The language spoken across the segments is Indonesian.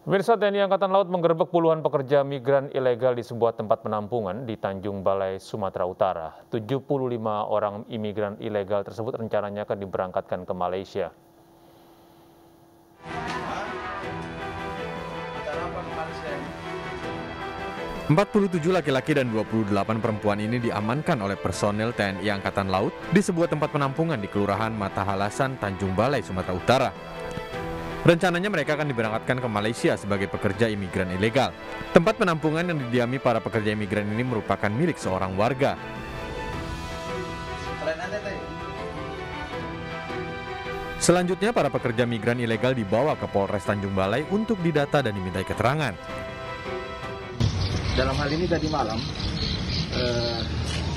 Pemirsa, TNI Angkatan Laut menggerebek puluhan pekerja migran ilegal di sebuah tempat penampungan di Tanjung Balai, Sumatera Utara. 75 orang imigran ilegal tersebut rencananya akan diberangkatkan ke Malaysia. Nah, 47 laki-laki dan 28 perempuan ini diamankan oleh personel TNI Angkatan Laut di sebuah tempat penampungan di Kelurahan Matahalasan, Tanjung Balai, Sumatera Utara. Rencananya mereka akan diberangkatkan ke Malaysia sebagai pekerja imigran ilegal. Tempat penampungan yang didiami para pekerja imigran ini merupakan milik seorang warga. Selanjutnya, para pekerja migran ilegal dibawa ke Polres Tanjung Balai untuk didata dan dimintai keterangan. Dalam hal ini tadi malam,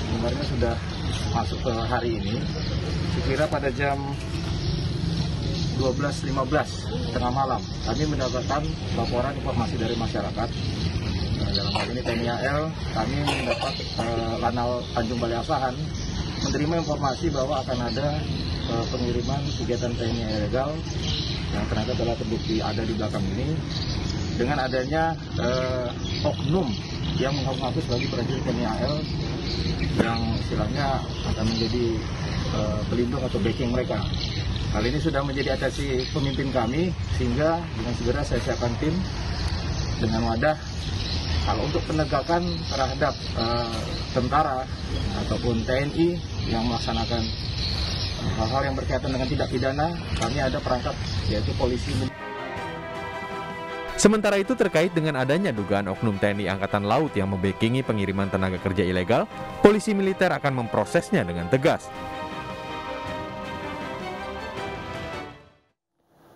sebenarnya sudah masuk ke hari ini, sekira pada jam 12.15 tengah malam, kami mendapatkan laporan informasi dari masyarakat. Dalam hal ini TNI AL, kami mendapat lanal Tanjung Balai Asahan, menerima informasi bahwa akan ada pengiriman kegiatan TNI ilegal yang ternyata telah terbukti ada di belakang ini. Dengan adanya oknum yang menghapus bagi prajurit TNI AL yang istilahnya akan menjadi pelindung atau backing mereka. Hal ini sudah menjadi atensi pemimpin kami, sehingga dengan segera saya siapkan tim dengan wadah kalau untuk penegakan terhadap tentara ataupun TNI yang melaksanakan hal-hal yang berkaitan dengan tindak pidana. Kami ada perangkat, yaitu polisi. Sementara itu, terkait dengan adanya dugaan oknum TNI Angkatan Laut yang membekingi pengiriman tenaga kerja ilegal, polisi militer akan memprosesnya dengan tegas.